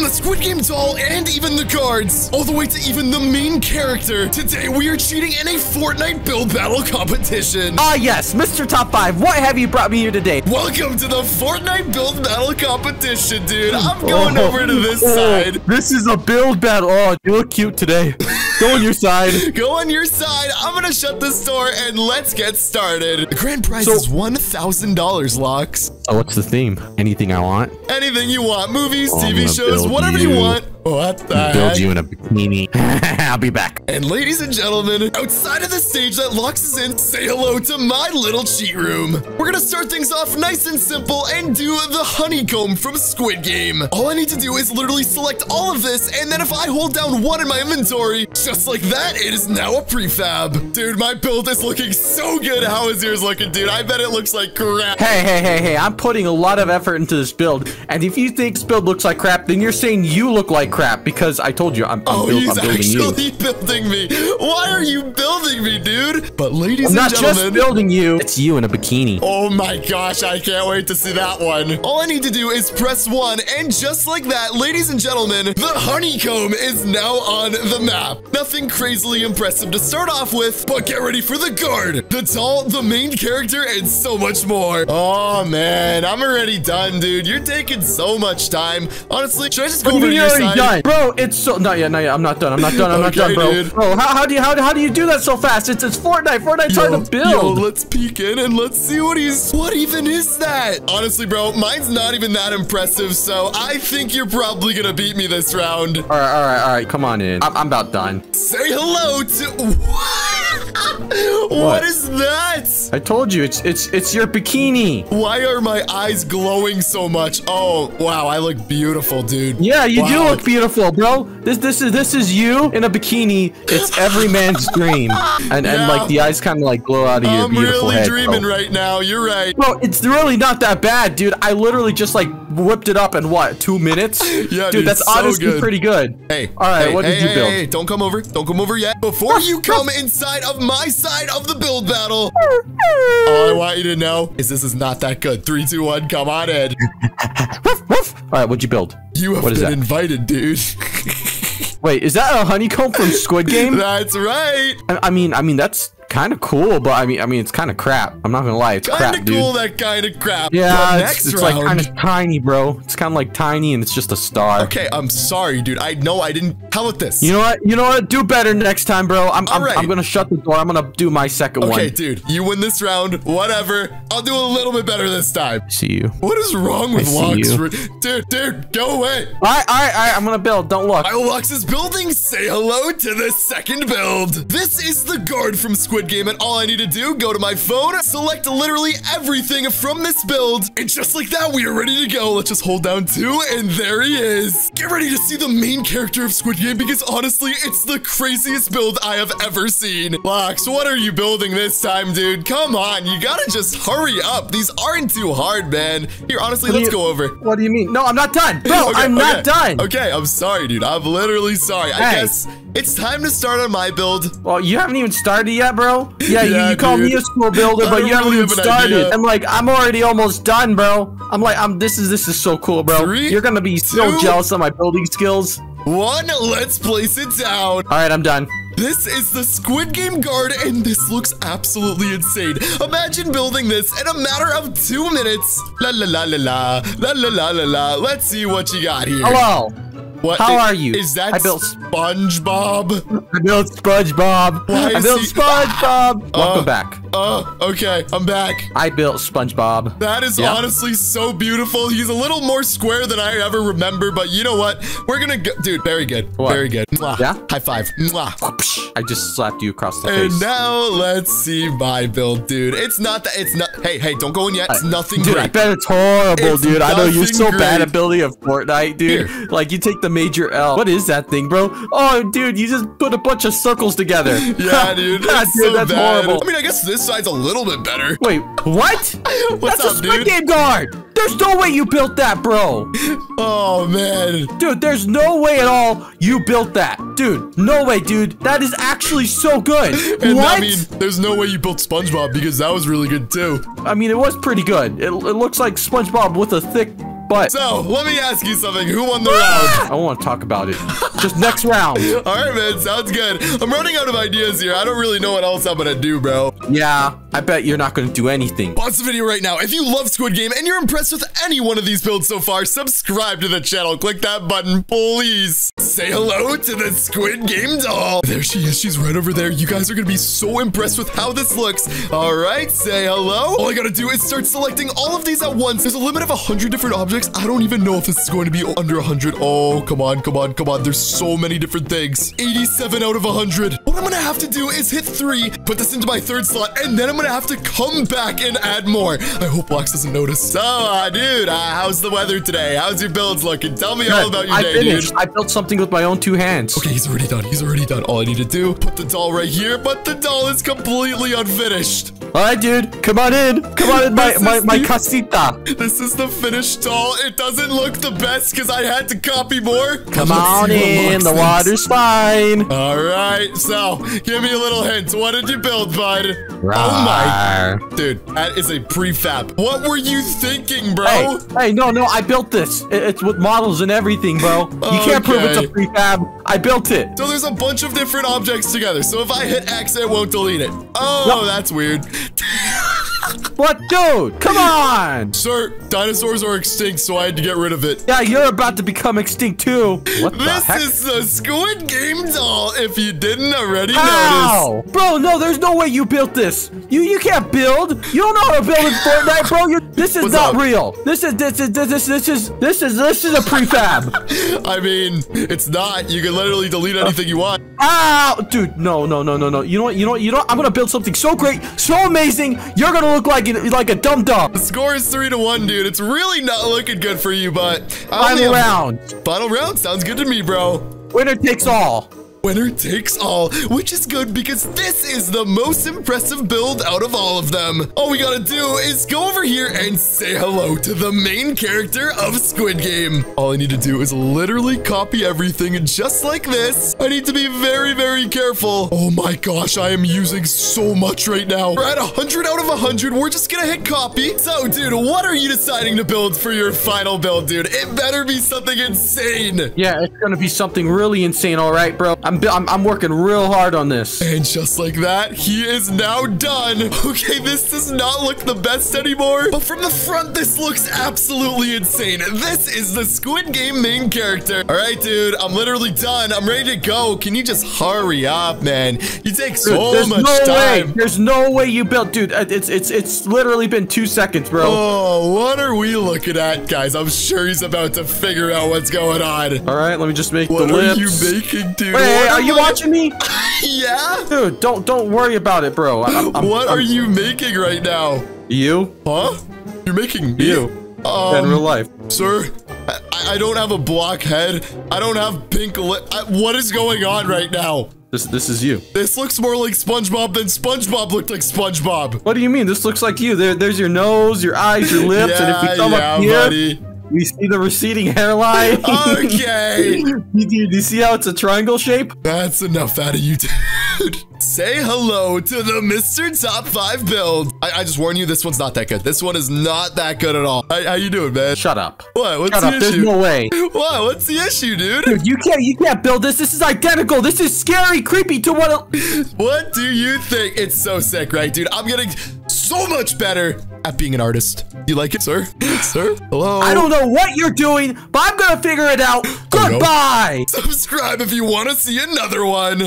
from the Squid Game doll and even the cards, all the way to even the main character. Today, we are cheating in a Fortnite build battle competition. Ah, yes, Mr. Top 5, what have you brought me here today? Welcome to the Fortnite build battle competition, dude. I'm going over to this side. This is a build battle. Oh, you look cute today. Go on your side. Go on your side. I'm going to shut this door and let's get started. The grand prize is $1,000, Locks. Oh, what's the theme? Anything I want? Anything you want. Movies, TV shows, whatever you want. What the heck? Build you in a bikini. I'll be back. And ladies and gentlemen, outside of the stage that Locks is in, say hello to my little cheat room. We're going to start things off nice and simple and do the honeycomb from Squid Game. All I need to do is literally select all of this, and then if I hold down one in my inventory, just like that, it is now a prefab. Dude, my build is looking so good. How is yours looking, dude? I bet it looks like crap. Hey. I'm putting a lot of effort into this build, and if you think this build looks like crap, then you're saying you look like crap, because I told you I'm building you. Why are you building me, dude? But ladies and gentlemen, I'm not just building you. It's you in a bikini. Oh my gosh, I can't wait to see that one. All I need to do is press 1, and just like that, ladies and gentlemen, the honeycomb is now on the map. Nothing crazily impressive to start off with, but get ready for the guard, the doll, the main character, and so much more. Oh man, I'm already done, dude. You're taking so much time. Honestly, should I just go over to your side? Done. Bro, it's so not yet. I'm not done. I'm not done, bro. Dude. Bro, how do you do that so fast? It's Fortnite. Fortnite's hard to build. Yo, let's peek in and let's see what even is that? Honestly, bro, mine's not even that impressive. So I think you're probably gonna beat me this round. All right. Come on in. I'm about done. Say hello to what is that? I told you it's your bikini. Why are my eyes glowing so much? Oh wow, I look beautiful, dude. Yeah, you do look beautiful, bro. This is you in a bikini. It's every man's dream. And like the eyes kind of like glow out of your beautiful head. I'm really dreaming right now. You're right. Bro, it's really not that bad, dude. I literally just like whipped it up in what, 2 minutes? Yeah, dude, that's so honestly good. Pretty good. Hey, all right, what did you build? Hey, don't come over yet. Before you come inside of my side of the build battle, all I want you to know is this is not that good. 3, 2, 1, come on in. All right, what'd you build? You have been invited, dude. Wait, is that a honeycomb from Squid Game? That's right. I mean, that's kind of cool, but I mean, it's kind of crap. I'm not gonna lie, it's crap, dude. Kind of cool, that kind of crap. Yeah, it's like kind of tiny, bro. It's kind of like tiny, and it's just a star. Okay, I'm sorry, dude. I know I didn't. How about this? You know what? Do better next time, bro. I'm gonna shut the door. I'm gonna do my second one. Okay, dude, you win this round. Whatever. I'll do a little bit better this time. I see you. What is wrong with Lux? Dude, go away. All right. I'm gonna build. Don't look. Lux is building. Say hello to the second build. This is the guard from Squid Game, and all I need to do, go to my phone, select literally everything from this build, and just like that, we are ready to go. Let's just hold down 2, and there he is. Get ready to see the main character of Squid Game, because honestly, it's the craziest build I have ever seen. Locks, what are you building this time, dude? Come on, you gotta just hurry up. These aren't too hard, man. Here, honestly, let's go over. What do you mean? No, I'm not done. No, okay, I'm not done. Okay, I'm sorry, dude. I'm literally sorry. Hey. I guess it's time to start on my build. Well, you haven't even started yet, bro. Yeah, you call me a school builder, but you haven't even started. I'm like, I'm already almost done, bro. I'm like, this is so cool, bro. 3, you're gonna be so 2, jealous of my building skills. 1, let's place it down. All right, I'm done. This is the Squid Game guard, and this looks absolutely insane. Imagine building this in a matter of 2 minutes. La la la la la la la la la. Let's see what you got here. Hello. What? How are you? Is that SpongeBob? I built SpongeBob. SpongeBob. Welcome back. Okay, I'm back. I built SpongeBob. That is honestly so beautiful. He's a little more square than I ever remember, but you know what? We're gonna go, dude. Very good. What? Very good. Mwah. Yeah. High five. Mwah. I just slapped you across the face. And now let's see my build, dude. It's not. Hey, don't go in yet. It's nothing great. Dude, I bet it's horrible, dude. I know you're so bad at building a Fortnite, dude. Here. Like you take the major L. What is that thing, bro? Oh, dude, you just put a bunch of circles together. Yeah, dude. That's so bad. Horrible. I mean, I guess this side's a little bit better. Wait, what? What's up, dude? That's a Squid Game guard. There's no way you built that, bro. Oh, man. Dude, there's no way at all you built that. Dude, no way, dude. That is actually so good. And what? I mean, there's no way you built SpongeBob, because that was really good, too. I mean, it was pretty good. It looks like SpongeBob with a thick But so let me ask you something. Who won the round? I don't want to talk about it. Just next round. All right, man. Sounds good. I'm running out of ideas here. I don't really know what else I'm gonna do, bro. Yeah, I bet you're not gonna do anything. Pause the video right now. If you love Squid Game and you're impressed with any one of these builds so far, subscribe to the channel. Click that button, please. Say hello to the Squid Game doll. There she is. She's right over there. You guys are gonna be so impressed with how this looks. All right, say hello. All I gotta do is start selecting all of these at once. There's a limit of 100 different objects. I don't even know if this is going to be under 100. Oh, come on, come on, come on. There's so many different things. 87 out of 100. What I'm gonna have to do is hit 3, put this into my third slot, and then I'm gonna have to come back and add more. I hope Blox doesn't notice. So, dude, how's the weather today? How's your builds looking? Tell me all about your day, dude. I built something with my own 2 hands. Okay, he's already done. He's already done. All I need to do, put the doll right here, but the doll is completely unfinished. All right, dude, come on in. Come on in, my casita. This is the finished doll. It doesn't look the best because I had to copy more. Come on in. The water's fine. All right, so give me a little hint. What did you build, bud? Rawr. Oh, my. Dude, that is a prefab. What were you thinking, bro? Hey, no, I built this. It's with models and everything, bro. You can't prove it's a prefab. I built it. So there's a bunch of different objects together. So if I hit X, it won't delete it. Oh, yep. That's weird. What, dude? Come on! Sir, dinosaurs are extinct, so I had to get rid of it. Yeah, you're about to become extinct, too. What the heck? This is the Squid Game doll, if you didn't already notice. Bro, no, there's no way you built this. You can't build. You don't know how to build in Fortnite, bro. This is not real. This is a prefab. I mean, it's not. You can literally delete anything you want. Ow! Dude, no. You know what? I'm gonna build something so great, so amazing, you're gonna look like a dum-dum. The score is 3-1, dude. It's really not looking good for you, but... Final round. Final round sounds good to me, bro. Winner takes all. Winner takes all, which is good because this is the most impressive build out of all of them. All we gotta do is go over here and say hello to the main character of Squid Game. All I need to do is literally copy everything just like this. I need to be very, very careful. Oh my gosh, I am using so much right now. We're at 100 out of 100. We're just gonna hit copy. So, dude, what are you deciding to build for your final build, dude? It better be something insane. Yeah, it's gonna be something really insane, all right, bro? I'm working real hard on this. And just like that, he is now done. Okay, this does not look the best anymore. But from the front, this looks absolutely insane. This is the Squid Game main character. All right, dude, I'm literally done. I'm ready to go. Can you just hurry up, man? You take so much time. There's no way you built, dude. It's literally been 2 seconds, bro. Oh, what are we looking at, guys? I'm sure he's about to figure out what's going on. All right, let me just make the lips. What are you making, dude? Wait, hey, are you watching me? Yeah. Dude, don't worry about it, bro. What are you making right now? You? Huh? You're making me? You. In real life. Sir, I don't have a block head. I don't have pink lip. What is going on right now? This is you. This looks more like SpongeBob than SpongeBob looked like SpongeBob. What do you mean? This looks like you. There's your nose, your eyes, your lips, and if you come up here... Buddy. We see the receding hairline. Okay. Do you see how it's a triangle shape? That's enough out of you, dude. Say hello to the Mr. Top 5 build. I just warn you, this one's not that good. This one is not that good at all. How you doing, man? Shut up. What? What's the issue? There's no way. What? What's the issue, dude? Dude, you can't build this. This is identical. This is scary, creepy to what? What do you think? It's so sick, right, dude? I'm getting so much better at being an artist. You like it, sir? Sir? Hello? I don't know what you're doing, but I'm gonna figure it out. Goodbye. Subscribe if you want to see another one.